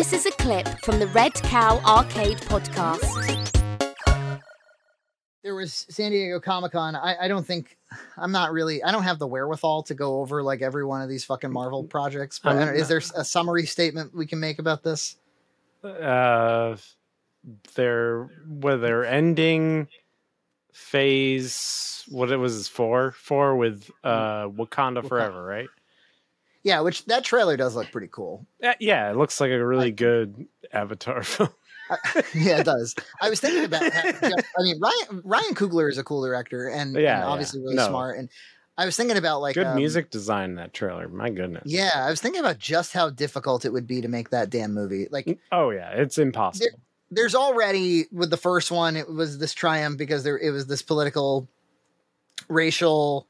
This is a clip from the Red Cow Arcade podcast. There was San Diego Comic-Con. I don't have the wherewithal to go over like every one of these fucking Marvel projects. But is there a summary statement we can make about this? Their ending phase, what it was, four with Wakanda Forever, right? Yeah, which that trailer does look pretty cool. Yeah, it looks like a really good Avatar film. Yeah, it does. I was thinking about that. I mean, Ryan Coogler is a cool director and obviously really smart. And I was thinking about like good music design in that trailer. My goodness. Yeah, I was thinking about just how difficult it would be to make that damn movie. Like, oh yeah, it's impossible. There's already with the first one, it was this triumph because it was this political, racial,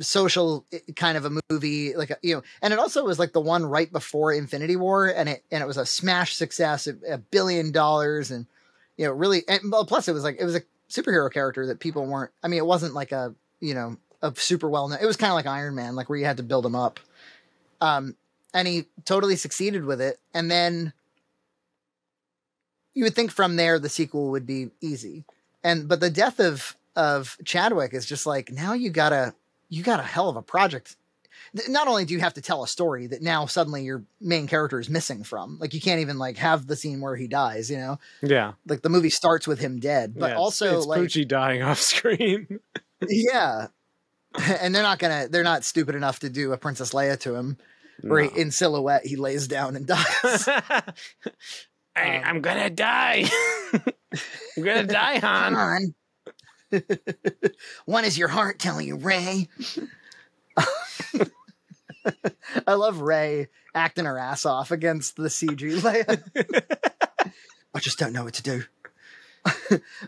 social kind of a movie, and it also was like the one right before Infinity War, and it was a smash success, $1 billion, and really, plus it was a superhero character that people weren't. I mean, it wasn't like a super well known. It was kind of like Iron Man, like where you had to build him up, and he totally succeeded with it. And then you would think from there the sequel would be easy, but the death of Chadwick is just like, now you got a hell of a project. Not only do you have to tell a story that now suddenly your main character is missing from, like you can't even like have the scene where he dies, yeah, like the movie starts with him dead, but also it's like Poochie dying off screen. Yeah, and they're not stupid enough to do a Princess Leia to him where he, in silhouette, he lays down and dies. I'm gonna die. I'm gonna die, Han. Come on. One is your heart telling you, Ray. I love Ray acting her ass off against the CG Leia. I just don't know what to do.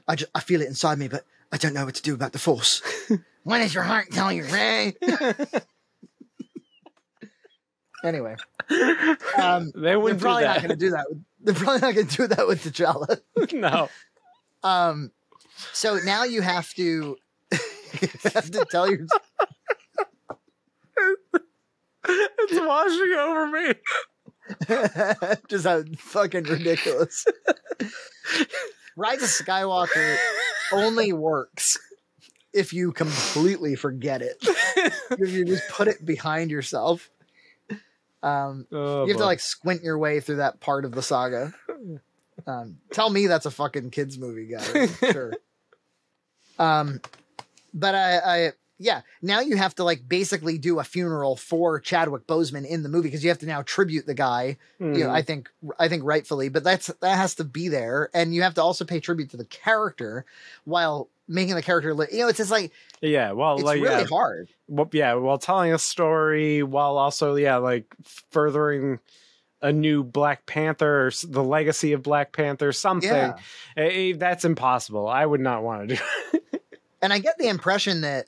I feel it inside me, but I don't know what to do about the Force. One is your heart telling you, Ray. Anyway, they're probably not going to do that with T'Challa. No. So now you have to tell your. It's washing over me. Just how fucking ridiculous. Rise of Skywalker only works if you completely forget it. If you just put it behind yourself. You have to like squint your way through that part of the saga. Tell me that's a fucking kids movie, guy. Sure. But I now you have to like basically do a funeral for Chadwick Boseman in the movie, because you have to now tribute the guy. I think rightfully, but that has to be there, and you have to also pay tribute to the character while making the character live. It's just like, hard. Well, while telling a story, while also like furthering a new Black Panther, or the legacy of Black Panther, something. That's impossible. I would not want to do it. And I get the impression that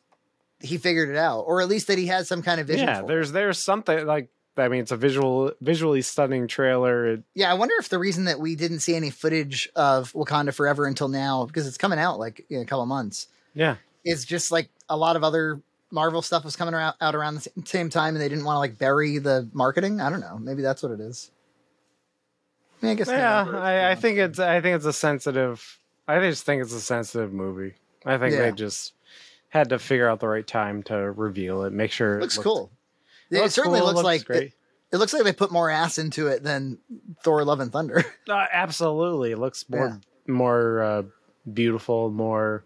he figured it out, or at least that he had some kind of vision. Yeah, there's something like, I mean, it's a visually stunning trailer. Yeah, I wonder if the reason that we didn't see any footage of Wakanda Forever until now, because it's coming out like in a couple of months. Yeah. It's just like a lot of other Marvel stuff was coming out around the same time, and they didn't want to like bury the marketing. I don't know. Maybe that's what it is. I mean, I guess. Yeah, I just think it's a sensitive movie. I think they just had to figure out the right time to reveal it. Make sure it looks cool. It certainly looks like great. It looks like they put more ass into it than Thor: Love and Thunder. Absolutely. It looks more beautiful, more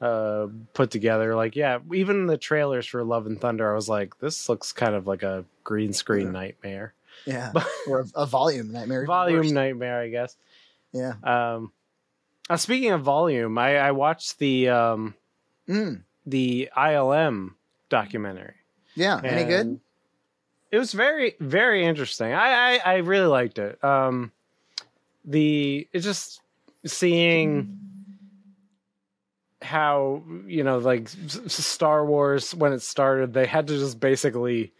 put together. Like, even the trailers for Love and Thunder, I was like, this looks kind of like a green screen nightmare. Yeah. Or a volume nightmare. Volume nightmare, I guess. Yeah. Speaking of volume, I watched the ILM documentary. Yeah. Any good? It was very, very interesting. I really liked it. It's just seeing how, like Star Wars, when it started, they had to just basically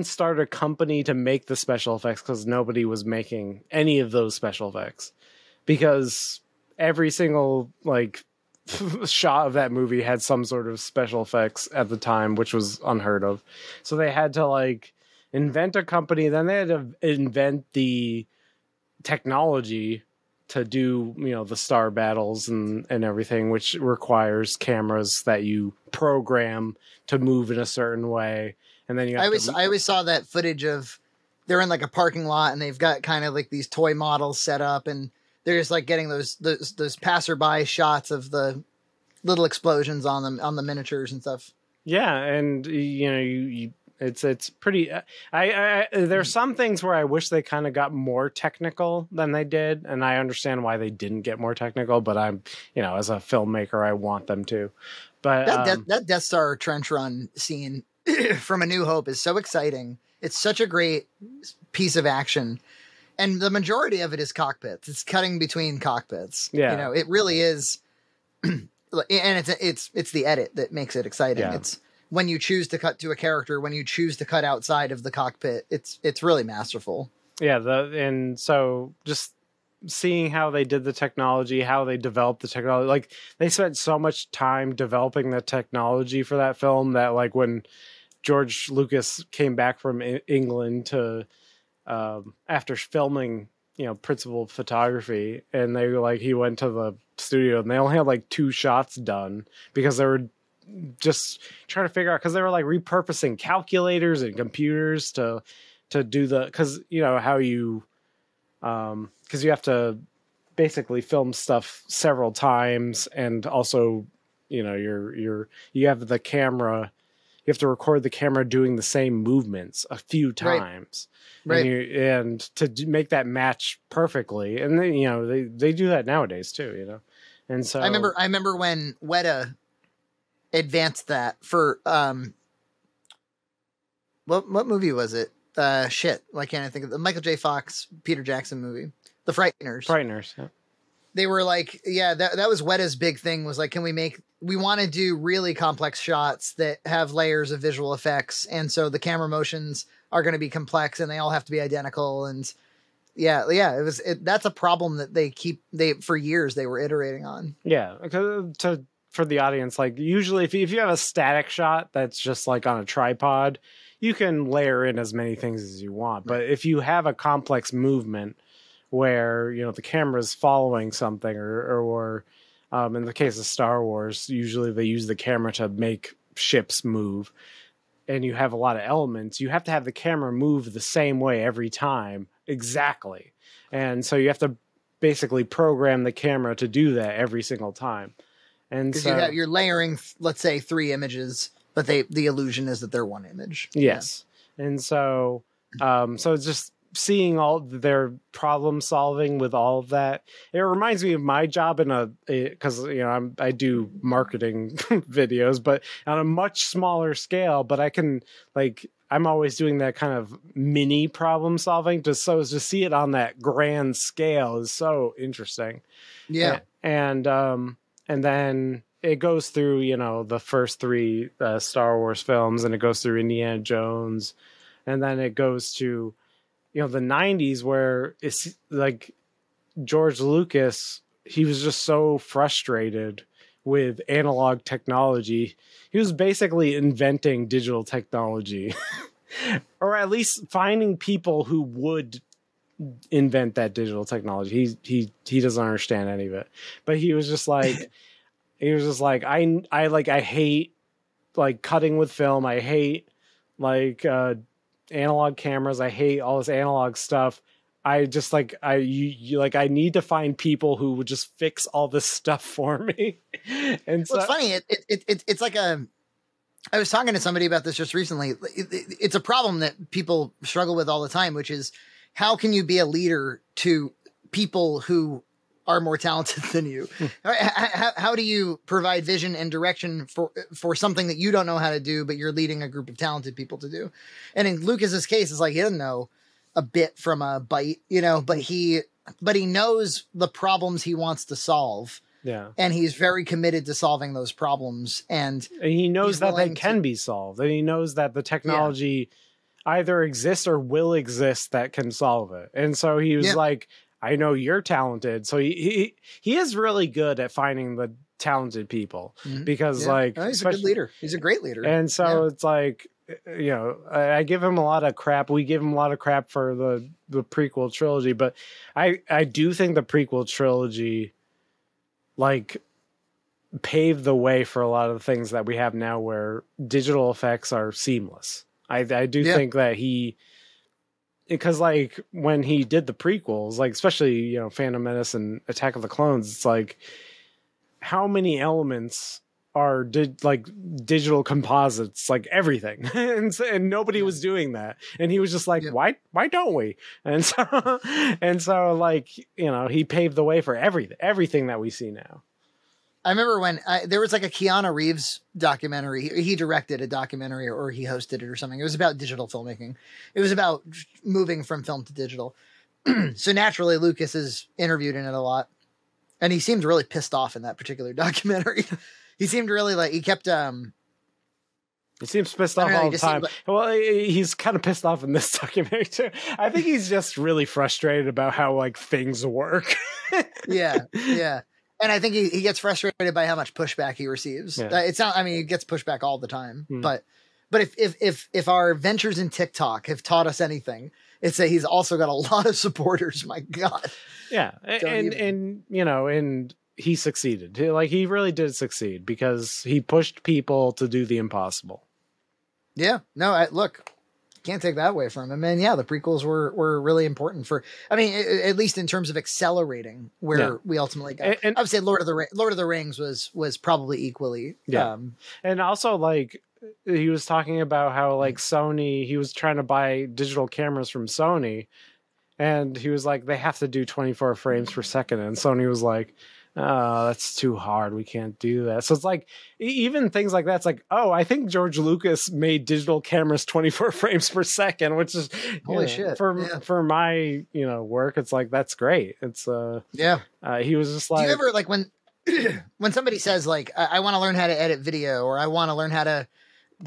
start a company to make the special effects, because nobody was making any of those special effects, because every single like shot of that movie had some sort of special effects at the time, which was unheard of. So they had to like invent a company. Then they had to invent the technology to do, you know, the star battles and everything, which requires cameras that you program to move in a certain way. And then you have I always saw that footage of they're in like a parking lot and they've got kind of like these toy models set up and they're just like getting those passerby shots of the little explosions on them, on the miniatures and stuff. Yeah. And you know, it's pretty, there's some things where I wish they kind of got more technical than they did. And I understand why they didn't get more technical, but I'm, you know, as a filmmaker, I want them to, but that Death Star trench run scene from A New Hope is so exciting. It's such a great piece of action. And the majority of it is cockpits. It's cutting between cockpits. Yeah. You know, it really is. And it's the edit that makes it exciting. Yeah. It's when you choose to cut to a character, when you choose to cut outside of the cockpit, it's really masterful. Yeah. And so just seeing how they did the technology, how they developed the technology, like they spent so much time developing the technology for that film that like when George Lucas came back from England to, after filming, you know, principal photography, and they he went to the studio and they only had like 2 shots done because they were just trying to figure out, because they were like repurposing calculators and computers to do the, because you know how you because you have to basically film stuff several times, and also you know you have the camera. You have to record the camera doing the same movements a few times, right. And to make that match perfectly. And then, you know, they do that nowadays too, you know? And so I remember when Weta advanced that for, what movie was it? Why can't I think of the Michael J. Fox, Peter Jackson movie, The Frighteners. Frighteners. Yeah. They were like, yeah, that was Weta's big thing, was like, we want to do really complex shots that have layers of visual effects. And so the camera motions are going to be complex and they all have to be identical. And yeah, that's a problem that for years they were iterating on. Yeah. For the audience, like usually if you have a static shot, that's just like on a tripod, you can layer in as many things as you want. But if you have a complex movement where, you know, the camera's following something or in the case of Star Wars, usually they use the camera to make ships move, and you have a lot of elements. You have to have the camera move the same way every time. Exactly. And so you have to basically program the camera to do that every single time. And so you're layering, let's say 3 images, but the illusion is that they're one image. Yes. Yeah. And so, so it's just, seeing all their problem solving with all of that, it reminds me of my job because you know I do marketing videos, but on a much smaller scale. But I can I'm always doing that kind of mini problem solving, just so as to see it on that grand scale is so interesting. Yeah, and then it goes through, you know, the first 3 Star Wars films, and it goes through Indiana Jones, and then it goes to, you know, the 90s, where it's like George Lucas, he was just so frustrated with analog technology. He was basically inventing digital technology or at least finding people who would invent that digital technology. He doesn't understand any of it, but he was just like, I hate like cutting with film. I hate like, analog cameras. I hate all this analog stuff. I just like, I need to find people who would just fix all this stuff for me. And so, well, it's funny. It's like I was talking to somebody about this just recently. It's a problem that people struggle with all the time, which is how can you be a leader to people who are more talented than you? How do you provide vision and direction for something that you don't know how to do, but you're leading a group of talented people to do? And in Lucas's case, it's like, he doesn't know a bit from a bite, you know, but he knows the problems he wants to solve. Yeah. And he's very committed to solving those problems. And he knows that they can be solved. And he knows that the technology either exists or will exist that can solve it. And so he was like, I know you're talented. So he is really good at finding the talented people, because he's a good leader. He's a great leader. And so it's like, you know, I give him a lot of crap. We give him a lot of crap for the prequel trilogy, but I do think the prequel trilogy, like, paved the way for a lot of the things that we have now where digital effects are seamless. I do think that he, because like when he did the prequels, like especially, you know, Phantom Menace and Attack of the Clones, it's like how many elements are like digital composites, like everything. and nobody was doing that. And he was just like, why don't we? And so, like, you know, he paved the way for everything that we see now. I remember when there was like a Keanu Reeves documentary. He directed a documentary, or he hosted it or something. It was about digital filmmaking. It was about moving from film to digital. So naturally, Lucas is interviewed in it a lot. And he seemed really pissed off in that particular documentary. He seemed really like he kept. He seems pissed off all the time. Like, well, he's kind of pissed off in this documentary too. I think he's just really frustrated about how like things work. Yeah. And I think he gets frustrated by how much pushback he receives. Yeah. It's not, I mean, he gets pushback all the time, but if our ventures in TikTok have taught us anything, it's that he's also got a lot of supporters. My God. Yeah. And you know, and he succeeded. Like he really did succeed because he pushed people to do the impossible. Yeah, no, look, can't take that away from him. And yeah, the prequels were really important for, I mean, at least in terms of accelerating where we ultimately got. And I would say Lord of the Rings was probably equally. Yeah. And also like he was talking about how like Sony, he was trying to buy digital cameras from Sony and he was like, they have to do 24 frames per second. And Sony was like, oh, that's too hard. We can't do that. So it's like, even things like that's like, oh, I think George Lucas made digital cameras 24 frames per second, which is holy shit for my, you know, work. It's like, that's great. It's he was just like, do you ever like when somebody says like, I want to learn how to edit video, or I want to learn how to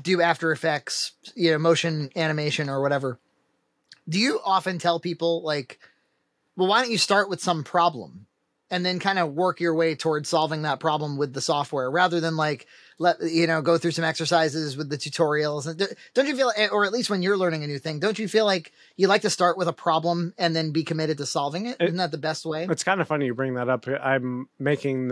do After Effects, you know, motion animation or whatever. Do you often tell people like, well, why don't you start with some problem? And then kind of work your way towards solving that problem with the software rather than like, go through some exercises with the tutorials. And don't you feel, or at least when you're learning a new thing, don't you feel like you like to start with a problem and then be committed to solving it? Isn't that the best way? It's kind of funny you bring that up. I'm making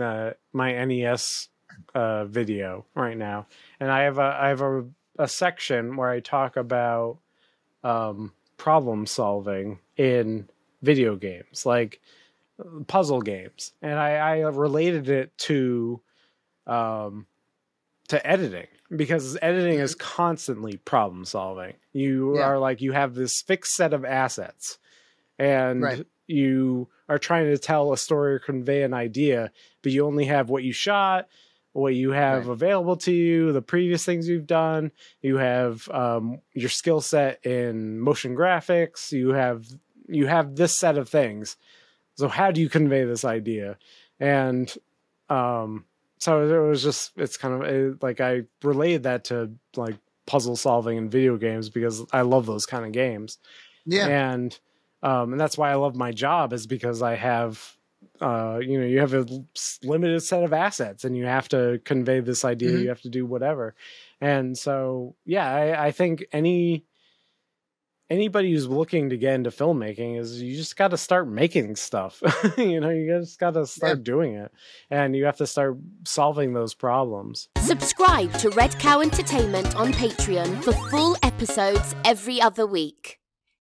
my NES video right now. And I have a section where I talk about problem solving in video games. Like, puzzle games, and I related it to editing, because editing is constantly problem solving. You are like, you have this fixed set of assets and you are trying to tell a story or convey an idea, but you only have what you shot, what you have available to you, the previous things you've done. You have your skill set in motion graphics. You have this set of things. So how do you convey this idea? And so it was just, it's kind of like, I related that to like puzzle solving in video games because I love those kind of games. Yeah. And that's why I love my job, is because I have, you have a limited set of assets and you have to convey this idea. You have to do whatever. And so, yeah, I think anybody who's looking to get into filmmaking is, you just got to start making stuff. You just got to start doing it, and you have to start solving those problems. Subscribe to Red Cow Entertainment on Patreon for full episodes every other week.